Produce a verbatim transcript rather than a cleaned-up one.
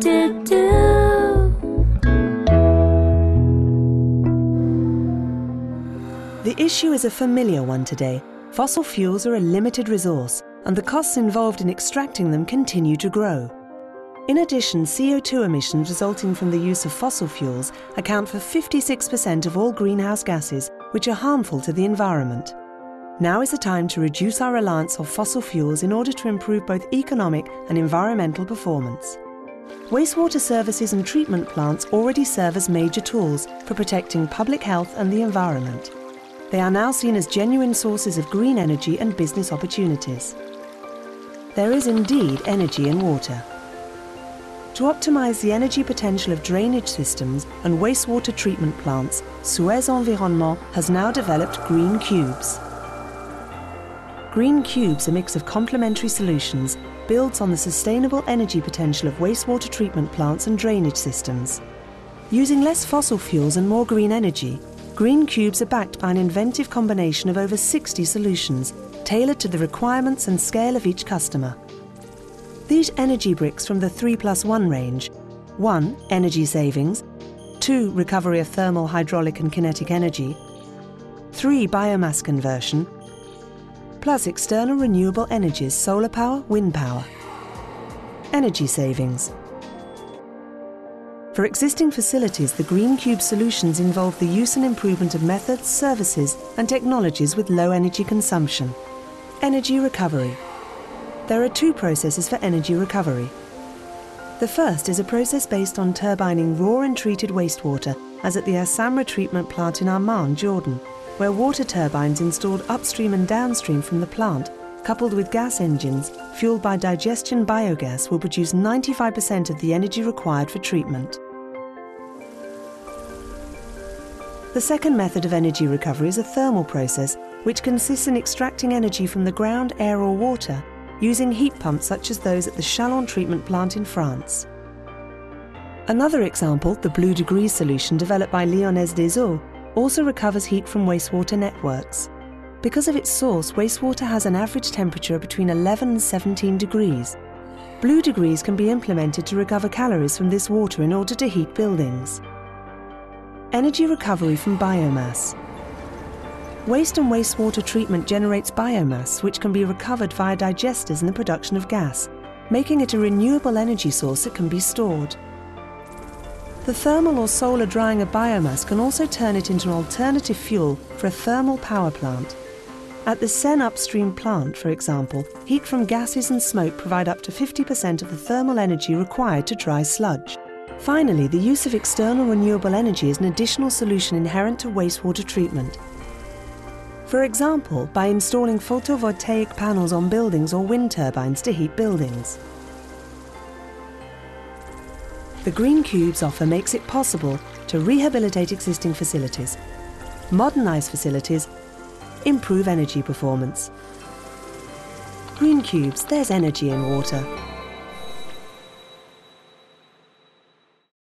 to do. The issue is a familiar one today. Fossil fuels are a limited resource, and the costs involved in extracting them continue to grow. In addition, C O two emissions resulting from the use of fossil fuels account for fifty-six percent of all greenhouse gases, which are harmful to the environment. Now is the time to reduce our reliance on fossil fuels in order to improve both economic and environmental performance. Wastewater services and treatment plants already serve as major tools for protecting public health and the environment. They are now seen as genuine sources of green energy and business opportunities. There is indeed energy in water. To optimize the energy potential of drainage systems and wastewater treatment plants, Suez Environnement has now developed Green Cubes. Green Cubes, a mix of complementary solutions, builds on the sustainable energy potential of wastewater treatment plants and drainage systems. Using less fossil fuels and more green energy, Green Cubes are backed by an inventive combination of over sixty solutions, tailored to the requirements and scale of each customer. These energy bricks from the three plus one range, one energy savings, two recovery of thermal, hydraulic and kinetic energy, three biomass conversion, plus external renewable energies, solar power, wind power. Energy savings. For existing facilities, the Green Cube solutions involve the use and improvement of methods, services and technologies with low energy consumption. Energy recovery. There are two processes for energy recovery. The first is a process based on turbining raw and treated wastewater, as at the As-Samra treatment plant in Amman, Jordan, where water turbines installed upstream and downstream from the plant, coupled with gas engines, fueled by digestion biogas, will produce ninety-five percent of the energy required for treatment. The second method of energy recovery is a thermal process, which consists in extracting energy from the ground, air or water, using heat pumps such as those at the Chalon treatment plant in France. Another example, the Blue Degrees solution developed by Lyonnaise des Eaux, also recovers heat from wastewater networks. Because of its source, wastewater has an average temperature between eleven and seventeen degrees. Blue Degrees can be implemented to recover calories from this water in order to heat buildings. Energy recovery from biomass. Waste and wastewater treatment generates biomass, which can be recovered via digesters in the production of gas, making it a renewable energy source that can be stored. The thermal or solar drying of biomass can also turn it into an alternative fuel for a thermal power plant. At the Seine upstream plant, for example, heat from gases and smoke provide up to fifty percent of the thermal energy required to dry sludge. Finally, the use of external renewable energy is an additional solution inherent to wastewater treatment. For example, by installing photovoltaic panels on buildings or wind turbines to heat buildings. The Green Cubes offer makes it possible to rehabilitate existing facilities, modernise facilities, improve energy performance. Green Cubes, there's energy in water.